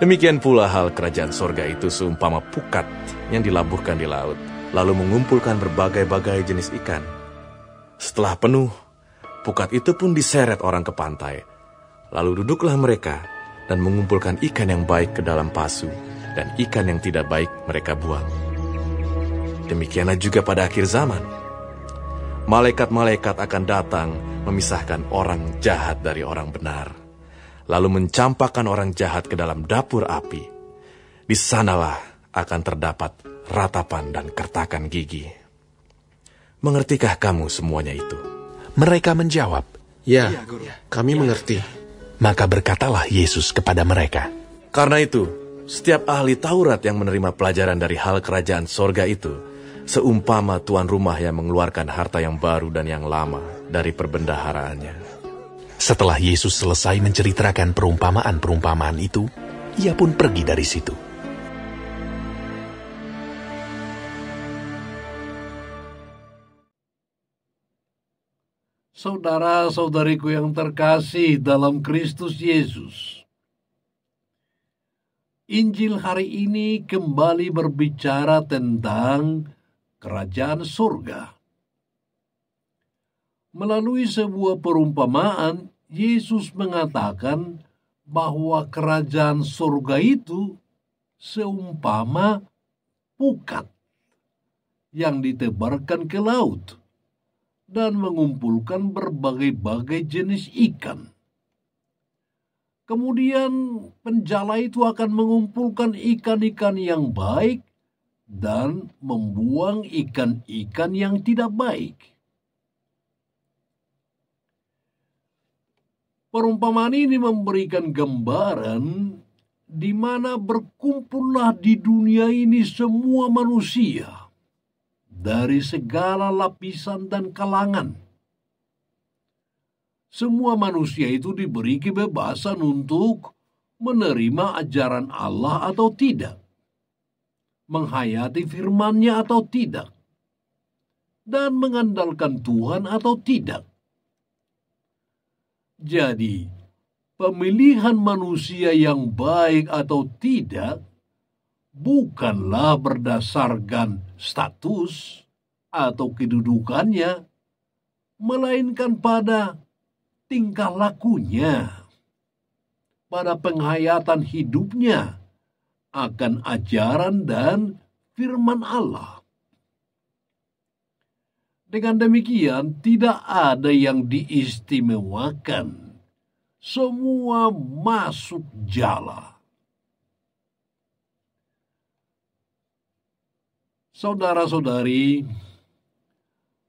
Demikian pula hal kerajaan sorga itu seumpama pukat yang dilabuhkan di laut, lalu mengumpulkan berbagai-bagai jenis ikan. Setelah penuh, pukat itu pun diseret orang ke pantai. Lalu duduklah mereka dan mengumpulkan ikan yang baik ke dalam pasu, dan ikan yang tidak baik mereka buang. Demikianlah juga pada akhir zaman. Malaikat-malaikat akan datang memisahkan orang jahat dari orang benar, lalu mencampakkan orang jahat ke dalam dapur api. Di sanalah akan terdapat ratapan dan kertakan gigi. Mengertikah kamu semuanya itu? Mereka menjawab, "Ya, kami mengerti." Maka berkatalah Yesus kepada mereka, "Karena itu, setiap ahli Taurat yang menerima pelajaran dari hal kerajaan sorga itu, seumpama tuan rumah yang mengeluarkan harta yang baru dan yang lama dari perbendaharaannya." Setelah Yesus selesai menceritakan perumpamaan-perumpamaan itu, ia pun pergi dari situ. Saudara-saudariku yang terkasih dalam Kristus Yesus, Injil hari ini kembali berbicara tentang kerajaan surga. Melalui sebuah perumpamaan, Yesus mengatakan bahwa kerajaan surga itu seumpama pukat yang ditebarkan ke laut dan mengumpulkan berbagai-bagai jenis ikan. Kemudian penjala itu akan mengumpulkan ikan-ikan yang baik dan membuang ikan-ikan yang tidak baik. Perumpamaan ini memberikan gambaran di mana berkumpullah di dunia ini semua manusia dari segala lapisan dan kalangan. Semua manusia itu diberi kebebasan untuk menerima ajaran Allah atau tidak, menghayati firman-Nya atau tidak, dan mengandalkan Tuhan atau tidak. Jadi, pemilihan manusia yang baik atau tidak bukanlah berdasarkan status atau kedudukannya, melainkan pada tingkah lakunya, pada penghayatan hidupnya akan ajaran dan firman Allah. Dengan demikian, tidak ada yang diistimewakan. Semua masuk jala. Saudara-saudari,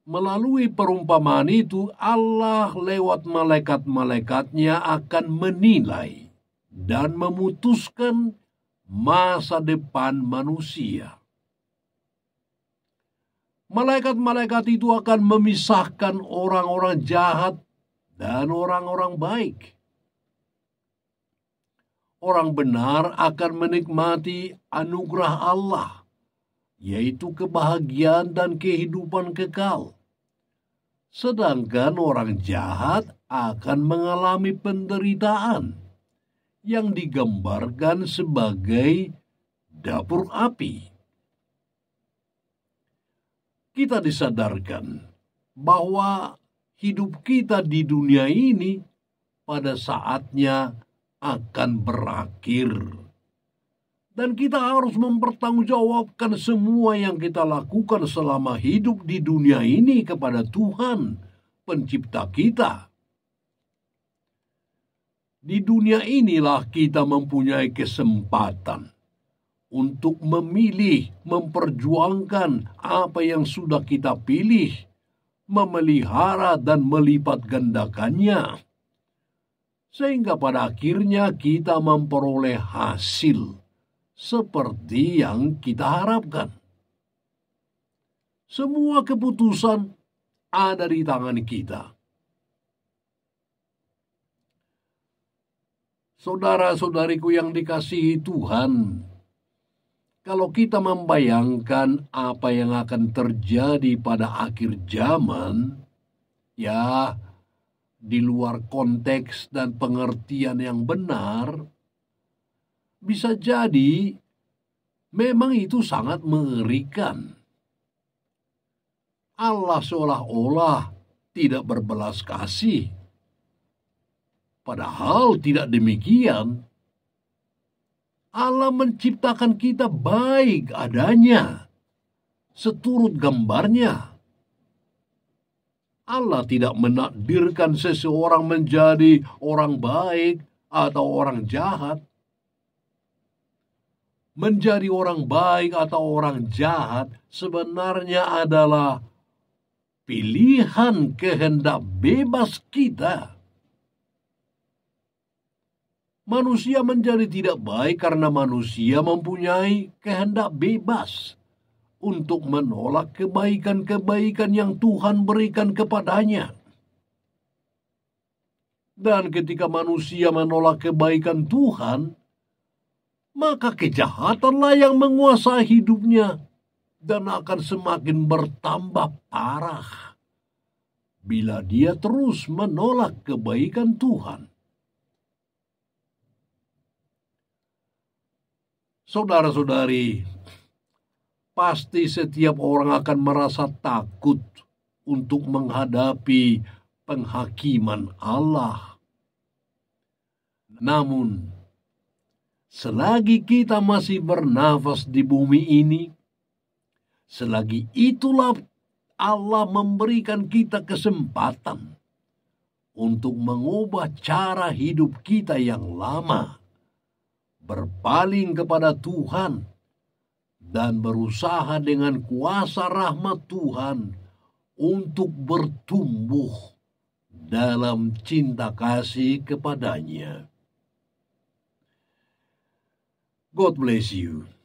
melalui perumpamaan itu Allah lewat malaikat-malaikatnya akan menilai dan memutuskan masa depan manusia. Malaikat-malaikat itu akan memisahkan orang-orang jahat dan orang-orang baik. Orang benar akan menikmati anugerah Allah, yaitu kebahagiaan dan kehidupan kekal. Sedangkan orang jahat akan mengalami penderitaan yang digambarkan sebagai dapur api. Kita disadarkan bahwa hidup kita di dunia ini pada saatnya akan berakhir. Dan kita harus mempertanggungjawabkan semua yang kita lakukan selama hidup di dunia ini kepada Tuhan, pencipta kita. Di dunia inilah kita mempunyai kesempatan untuk memilih, memperjuangkan apa yang sudah kita pilih, memelihara dan melipat gandakannya, sehingga pada akhirnya kita memperoleh hasil seperti yang kita harapkan. Semua keputusan ada di tangan kita. Saudara-saudariku yang dikasihi Tuhan, kalau kita membayangkan apa yang akan terjadi pada akhir zaman, ya, di luar konteks dan pengertian yang benar, Bisa jadi memang itu sangat mengerikan. Allah seolah-olah tidak berbelas kasih. Padahal tidak demikian. Allah menciptakan kita baik adanya, seturut gambarnya. Allah tidak menakdirkan seseorang menjadi orang baik atau orang jahat. Menjadi orang baik atau orang jahat sebenarnya adalah pilihan kehendak bebas kita. Manusia menjadi tidak baik karena manusia mempunyai kehendak bebas untuk menolak kebaikan-kebaikan yang Tuhan berikan kepadanya. Dan ketika manusia menolak kebaikan Tuhan, maka kejahatanlah yang menguasai hidupnya dan akan semakin bertambah parah bila dia terus menolak kebaikan Tuhan. Saudara-saudari, pasti setiap orang akan merasa takut untuk menghadapi penghakiman Allah. Namun, selagi kita masih bernafas di bumi ini, selagi itulah Allah memberikan kita kesempatan untuk mengubah cara hidup kita yang lama, berpaling kepada Tuhan, dan berusaha dengan kuasa rahmat Tuhan untuk bertumbuh dalam cinta kasih kepadanya. God bless you.